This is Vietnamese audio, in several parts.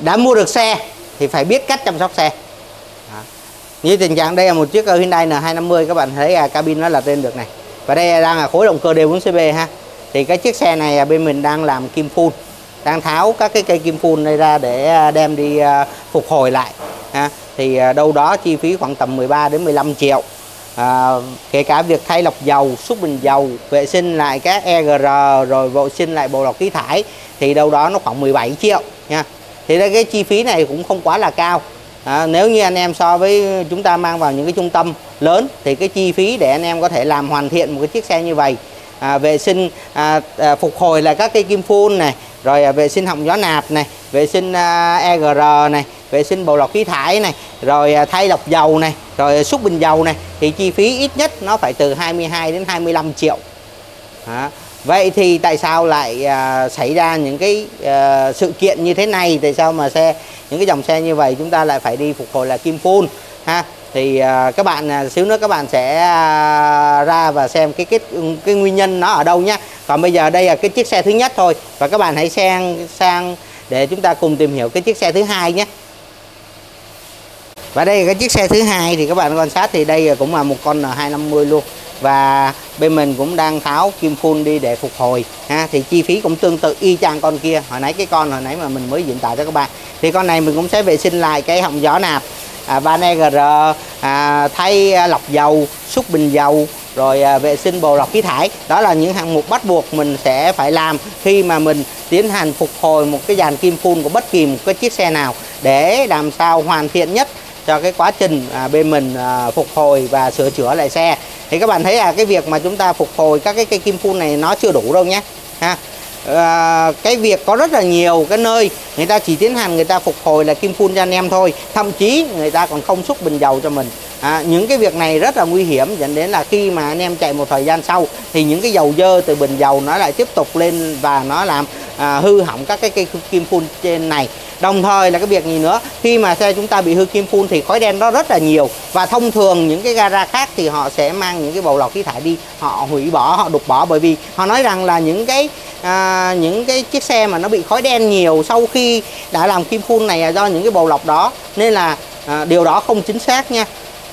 đã mua được xe thì phải biết cách chăm sóc xe. Đó. Như tình trạng đây là một chiếc Hyundai N250, các bạn thấy cabin nó lật lên được này. Và đây đang là khối động cơ D4CB ha. Thì cái chiếc xe này bên mình đang làm kim phun, đang tháo các cái cây kim phun đây ra để đem đi phục hồi lại ha. Thì đâu đó chi phí khoảng tầm 13 đến 15 triệu. Kể cả việc thay lọc dầu, xúc bình dầu, vệ sinh lại các EGR, rồi vệ sinh lại bộ lọc khí thải thì đâu đó nó khoảng 17 triệu nha. Thì cái chi phí này cũng không quá là cao. Nếu như anh em so với chúng ta mang vào những cái trung tâm lớn thì cái chi phí để anh em có thể làm hoàn thiện một cái chiếc xe như vậy, vệ sinh phục hồi là các cây kim phun này, rồi vệ sinh họng gió nạp này, vệ sinh EGR này, vệ sinh bộ lọc khí thải này, rồi thay lọc dầu này, rồi xúc bình dầu này, thì chi phí ít nhất nó phải từ 22 đến 25 triệu. Đó. Vậy thì tại sao lại xảy ra những cái sự kiện như thế này? Tại sao mà những cái dòng xe như vậy chúng ta lại phải đi phục hồi là kim phun ha? Thì các bạn xíu nữa các bạn sẽ ra và xem cái nguyên nhân nó ở đâu nhé. Còn bây giờ đây là cái chiếc xe thứ nhất thôi, và các bạn hãy sang để chúng ta cùng tìm hiểu cái chiếc xe thứ hai nhé. Và đây là cái chiếc xe thứ hai, thì các bạn quan sát thì đây cũng là một con N250 luôn, và bên mình cũng đang tháo kim phun đi để phục hồi ha. Thì chi phí cũng tương tự y chang con kia, hồi nãy mà mình mới diễn tả cho các bạn. Thì con này mình cũng sẽ vệ sinh lại cái họng gió nạp, van EGR, thay lọc dầu, xúc bình dầu, rồi vệ sinh bộ lọc khí thải. Đó là những hạng mục bắt buộc mình sẽ phải làm khi mà mình tiến hành phục hồi một cái dàn kim phun của bất kỳ một cái chiếc xe nào, để làm sao hoàn thiện nhất cho cái quá trình bên mình phục hồi và sửa chữa lại xe. Thì các bạn thấy là cái việc mà chúng ta phục hồi các cái kim phun này nó chưa đủ đâu nhé ha. Cái việc có rất là nhiều cái nơi người ta chỉ tiến hành người ta phục hồi là kim phun cho anh em thôi, thậm chí người ta còn không xúc bình dầu cho mình. Những cái việc này rất là nguy hiểm, dẫn đến là khi mà anh em chạy một thời gian sau thì những cái dầu dơ từ bình dầu nó lại tiếp tục lên và nó làm hư hỏng các cái kim phun trên này. Đồng thời là cái việc gì nữa, khi mà xe chúng ta bị hư kim phun thì khói đen đó rất là nhiều, và thông thường những cái gara khác thì họ sẽ mang những cái bầu lọc khí thải đi, họ hủy bỏ, họ đục bỏ, bởi vì họ nói rằng là những cái chiếc xe mà nó bị khói đen nhiều sau khi đã làm kim phun này là do những cái bầu lọc đó, nên là điều đó không chính xác nha.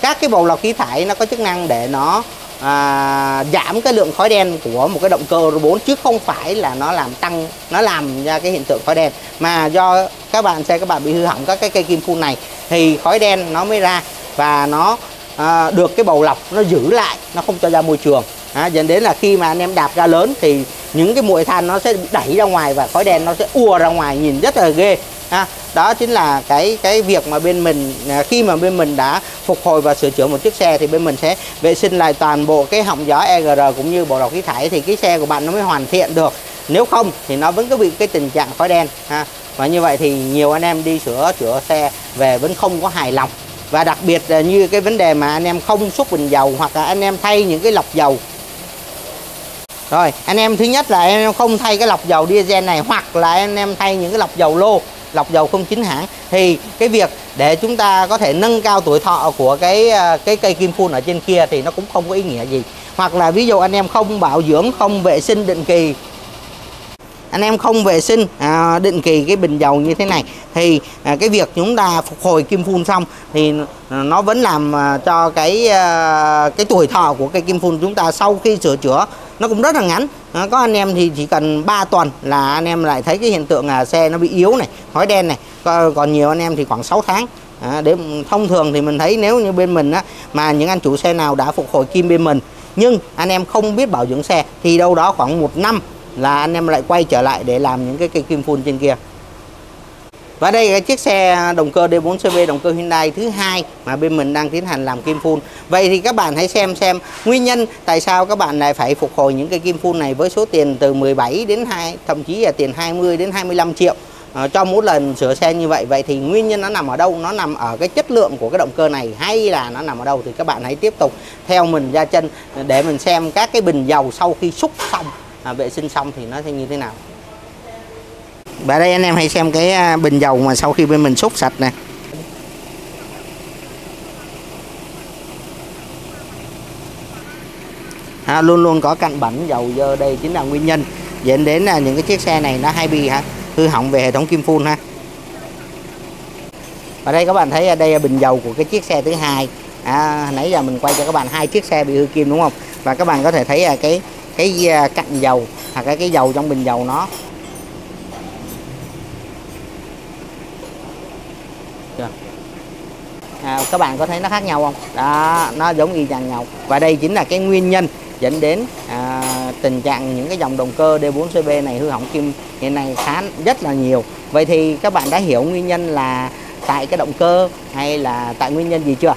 Các cái bầu lọc khí thải nó có chức năng để nó giảm cái lượng khói đen của một cái động cơ Euro 4, chứ không phải là nó làm ra cái hiện tượng khói đen, mà do các bạn bị hư hỏng các cái cây kim phun này thì khói đen nó mới ra, và nó được cái bầu lọc nó giữ lại, nó không cho ra môi trường. Dẫn đến là khi mà anh em đạp ga lớn thì những cái muội than nó sẽ bị đẩy ra ngoài và khói đen nó sẽ ùa ra ngoài, nhìn rất là ghê. Đó chính là cái việc mà bên mình, khi mà bên mình đã phục hồi và sửa chữa một chiếc xe thì bên mình sẽ vệ sinh lại toàn bộ cái họng gió EGR cũng như bộ lọc khí thải, thì cái xe của bạn nó mới hoàn thiện được. Nếu không thì nó vẫn cứ bị cái tình trạng khói đen ha. Và như vậy thì nhiều anh em đi chữa xe về vẫn không có hài lòng. Và đặc biệt là như cái vấn đề mà anh em không xúc bình dầu, hoặc là anh em thay những cái lọc dầu. Rồi, anh em thứ nhất là anh em không thay cái lọc dầu diesel này, hoặc là anh em thay những cái lọc dầu lô, lọc dầu không chính hãng. Thì cái việc để chúng ta có thể nâng cao tuổi thọ của cái cây kim phun ở trên kia thì nó cũng không có ý nghĩa gì. Hoặc là ví dụ anh em không bảo dưỡng, không vệ sinh định kỳ, anh em không vệ sinh định kỳ cái bình dầu như thế này, thì cái việc chúng ta phục hồi kim phun xong thì nó vẫn làm cho cái tuổi thọ của cây kim phun chúng ta sau khi sửa chữa nó cũng rất là ngắn. Có anh em thì chỉ cần 3 tuần là anh em lại thấy cái hiện tượng là xe nó bị yếu này, khói đen này. Còn nhiều anh em thì khoảng 6 tháng. Để thông thường thì mình thấy nếu như bên mình mà những anh chủ xe nào đã phục hồi kim bên mình nhưng anh em không biết bảo dưỡng xe thì đâu đó khoảng 1 năm là anh em lại quay trở lại để làm những cái kim phun trên kia. Và đây là cái chiếc xe động cơ D4CB, động cơ Hyundai thứ hai mà bên mình đang tiến hành làm kim phun. Vậy thì các bạn hãy xem nguyên nhân tại sao các bạn lại phải phục hồi những cái kim phun này với số tiền từ 17 đến 2, thậm chí là tiền 20 đến 25 triệu cho mỗi lần sửa xe như vậy. Vậy thì nguyên nhân nó nằm ở đâu? Nó nằm ở cái chất lượng của cái động cơ này hay là nó nằm ở đâu? Thì các bạn hãy tiếp tục theo mình ra chân để mình xem các cái bình dầu sau khi xúc xong, vệ sinh xong thì nó sẽ như thế nào. Và đây anh em hãy xem cái bình dầu mà sau khi bên mình xúc sạch nè. Luôn luôn có cặn bẩn dầu dơ, đây chính là nguyên nhân dẫn đến là những cái chiếc xe này nó hay bị hư hỏng về hệ thống kim phun ha. Và đây các bạn thấy đây là bình dầu của cái chiếc xe thứ hai. Nãy giờ mình quay cho các bạn hai chiếc xe bị hư kim đúng không? Và các bạn có thể thấy là cái cạnh dầu hoặc cái dầu trong bình dầu nó. Các bạn có thấy nó khác nhau không? Đó, nó giống y chang nhau. Và đây chính là cái nguyên nhân dẫn đến tình trạng những cái dòng động cơ D4CB này hư hỏng kim hiện nay khá rất là nhiều. Vậy thì các bạn đã hiểu nguyên nhân là tại cái động cơ hay là tại nguyên nhân gì chưa?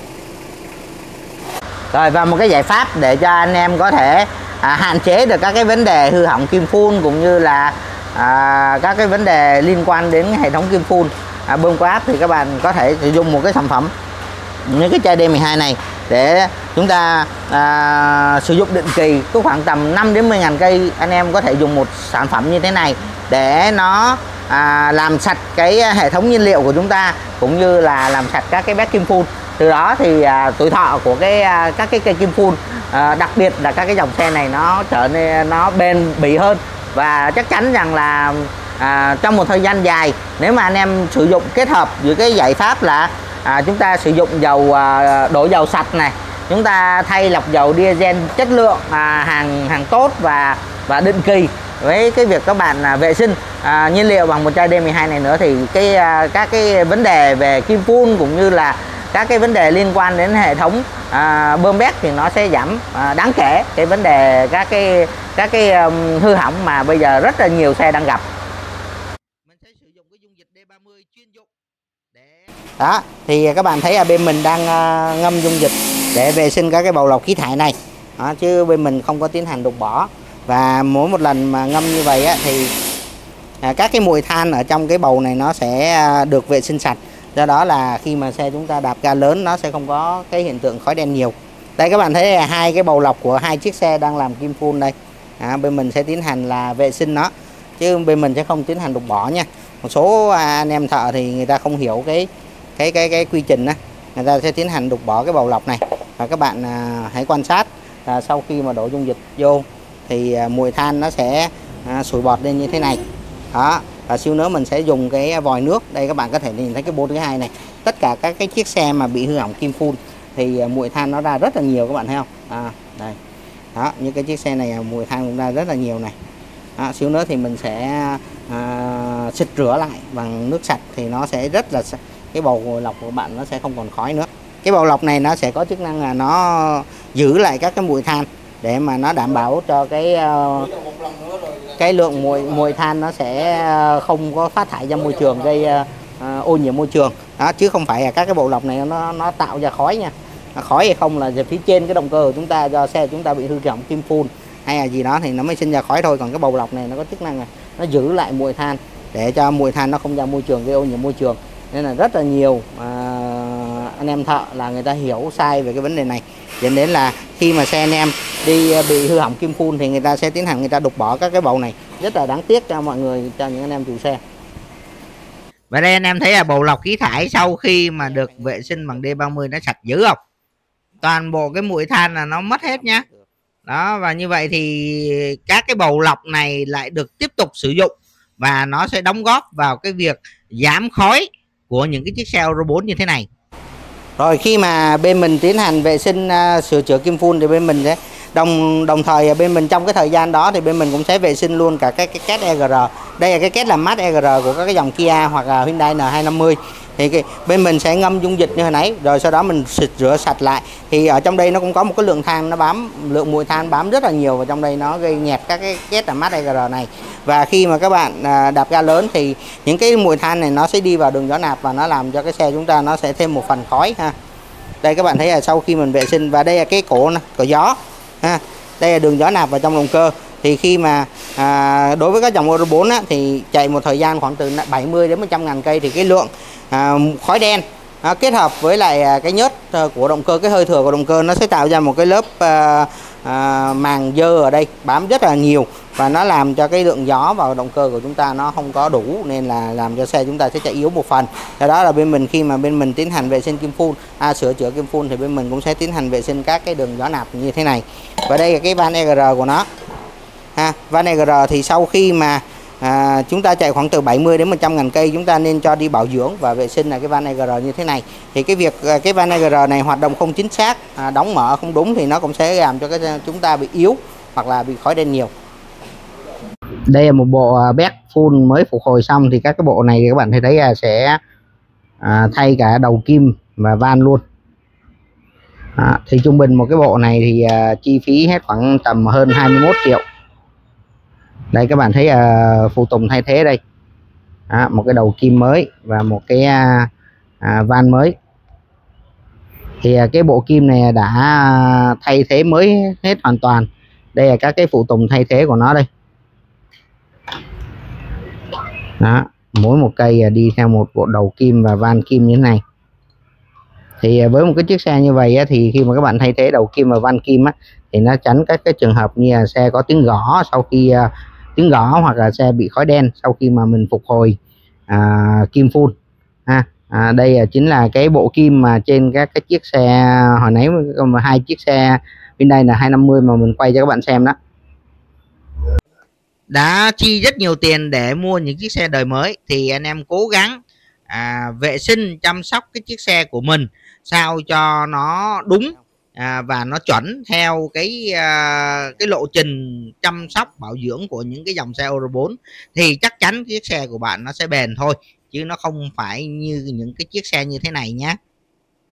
Rồi, và một cái giải pháp để cho anh em có thể hạn chế được các cái vấn đề hư hỏng kim phun cũng như là các cái vấn đề liên quan đến hệ thống kim phun, bơm quá áp, thì các bạn có thể sử dụng một cái sản phẩm những cái chai D12 này để chúng ta sử dụng định kỳ, có khoảng tầm 5 đến 10.000 cây anh em có thể dùng một sản phẩm như thế này để nó làm sạch cái hệ thống nhiên liệu của chúng ta cũng như là làm sạch các cái bát kim phun. Từ đó thì tuổi thọ của các cái cây kim phun, đặc biệt là các cái dòng xe này nó trở nên nó bền bỉ hơn, và chắc chắn rằng là trong một thời gian dài, nếu mà anh em sử dụng kết hợp với cái giải pháp là chúng ta sử dụng dầu, đổ dầu sạch này, chúng ta thay lọc dầu diesel chất lượng hàng tốt và định kỳ, với cái việc các bạn vệ sinh nhiên liệu bằng một chai D12 này nữa, thì các cái vấn đề về kim phun cũng như là các cái vấn đề liên quan đến hệ thống bơm bét thì nó sẽ giảm đáng kể cái vấn đề các cái hư hỏng mà bây giờ rất là nhiều xe đang gặp. Đó, thì các bạn thấy là bên mình đang ngâm dung dịch để vệ sinh các cái bầu lọc khí thải này. Đó, chứ bên mình không có tiến hành đục bỏ. Và mỗi một lần mà ngâm như vậy á, thì các cái mùi than ở trong cái bầu này nó sẽ được vệ sinh sạch. Do đó là khi mà xe chúng ta đạp ga lớn nó sẽ không có cái hiện tượng khói đen nhiều. Đây các bạn thấy là hai cái bầu lọc của hai chiếc xe đang làm kim phun đây. Bên mình sẽ tiến hành là vệ sinh nó, chứ bên mình sẽ không tiến hành đục bỏ nha. Một số anh em thợ thì người ta không hiểu cái quy trình đó, người ta sẽ tiến hành đục bỏ cái bầu lọc này. Và các bạn hãy quan sát sau khi mà đổ dung dịch vô thì mùi than nó sẽ sủi bọt lên như thế này. Đó, và xíu nữa mình sẽ dùng cái vòi nước. Đây các bạn có thể nhìn thấy cái bô thứ hai này, tất cả các cái chiếc xe mà bị hư hỏng kim phun thì mùi than nó ra rất là nhiều, các bạn thấy không? Đây. Đó, như cái chiếc xe này mùi than cũng ra rất là nhiều này. Đó, xíu nữa thì mình sẽ xịt rửa lại bằng nước sạch thì nó sẽ rất là sạch. Cái bầu lọc của bạn nó sẽ không còn khói nữa. Cái bầu lọc này nó sẽ có chức năng là nó giữ lại các cái mùi than để mà nó đảm bảo cho cái lượng mùi than nó sẽ không có phát thải ra môi trường, gây ô nhiễm môi trường. Đó, chứ không phải là các cái bầu lọc này nó tạo ra khói nha. Khói hay không là phía trên cái động cơ của chúng ta, do xe chúng ta bị hư hỏng kim phun hay là gì đó thì nó mới sinh ra khói thôi. Còn cái bầu lọc này nó có chức năng là nó giữ lại mùi than để cho mùi than nó không ra môi trường, gây ô nhiễm môi trường. Nên là rất là nhiều anh em thợ là người ta hiểu sai về cái vấn đề này, dẫn đến là khi mà xe anh em đi bị hư hỏng kim phun thì người ta sẽ tiến hành đục bỏ các cái bầu này, rất là đáng tiếc cho mọi người, cho những anh em chủ xe. Và đây anh em thấy là bầu lọc khí thải sau khi mà được vệ sinh bằng D30 nó sạch dữ không? Toàn bộ cái mùi than là nó mất hết nhá. Đó, và như vậy thì các cái bầu lọc này lại được tiếp tục sử dụng và nó sẽ đóng góp vào cái việc giảm khói của những cái chiếc xe Euro 4 như thế này. Rồi khi mà bên mình tiến hành vệ sinh sửa chữa kim phun thì bên mình sẽ đồng thời bên mình trong cái thời gian đó thì bên mình cũng sẽ vệ sinh luôn cả cái két EGR. Đây là cái két làm mát EGR của các cái dòng Kia hoặc là Hyundai N250. Thì bên mình sẽ ngâm dung dịch như hồi nãy rồi sau đó mình xịt rửa sạch lại. Thì ở trong đây nó cũng có một cái lượng than nó bám, lượng mùi than bám rất là nhiều vào trong đây, nó gây nghẹt các cái két làm mát EGR này. Và khi mà các bạn đạp ga lớn thì những cái mùi than này nó sẽ đi vào đường gió nạp và nó làm cho cái xe chúng ta nó sẽ thêm một phần khói ha. Đây các bạn thấy là sau khi mình vệ sinh, và đây là cái cổ gió ha. Đây là đường gió nạp vào trong động cơ. Thì khi mà đối với các dòng Euro 4 á, thì chạy một thời gian khoảng từ 70 đến 100.000 cây thì cái lượng khói đen kết hợp với lại cái nhớt của động cơ, cái hơi thừa của động cơ nó sẽ tạo ra một cái lớp màng dơ ở đây bám rất là nhiều và nó làm cho cái lượng gió vào động cơ của chúng ta nó không có đủ, nên là làm cho xe chúng ta sẽ chạy yếu một phần. Do đó là bên mình khi mà bên mình tiến hành vệ sinh kim phun, sửa chữa kim phun thì bên mình cũng sẽ tiến hành vệ sinh các cái đường gió nạp như thế này. Và đây là cái van EGR của nó ha. Van EGR thì sau khi mà Chúng ta chạy khoảng từ 70 đến 100 ngàn cây, chúng ta nên cho đi bảo dưỡng và vệ sinh là cái van EGR như thế này. Thì cái việc cái van EGR này hoạt động không chính xác, đóng mở không đúng thì nó cũng sẽ làm cho cái chúng ta bị yếu hoặc là bị khói đen nhiều. Đây là một bộ béc full mới phục hồi xong, thì các cái bộ này các bạn thấy là sẽ thay cả đầu kim và van luôn. Thì trung bình một cái bộ này thì chi phí hết khoảng tầm hơn 21 triệu. Đây các bạn thấy phụ tùng thay thế đây, một cái đầu kim mới và một cái van mới. Thì cái bộ kim này đã thay thế mới hết hoàn toàn. Đây là các cái phụ tùng thay thế của nó đây. Đó, mỗi một cây đi theo một bộ đầu kim và van kim như thế này. Thì với một cái chiếc xe như vậy thì khi mà các bạn thay thế đầu kim và van kim thì nó tránh các cái trường hợp như là xe có tiếng gõ sau khi tiếng gõ, hoặc là xe bị khói đen sau khi mà mình phục hồi kim full ha. Đây chính là cái bộ kim mà trên các cái chiếc xe hồi nãy, hai chiếc xe bên đây là 250 mà mình quay cho các bạn xem đó. Đã chi rất nhiều tiền để mua những chiếc xe đời mới thì anh em cố gắng vệ sinh chăm sóc cái chiếc xe của mình sao cho nó đúng và nó chuẩn theo cái lộ trình chăm sóc bảo dưỡng của những cái dòng xe Euro 4 thì chắc chắn chiếc xe của bạn nó sẽ bền thôi, chứ nó không phải như những cái chiếc xe như thế này nhé.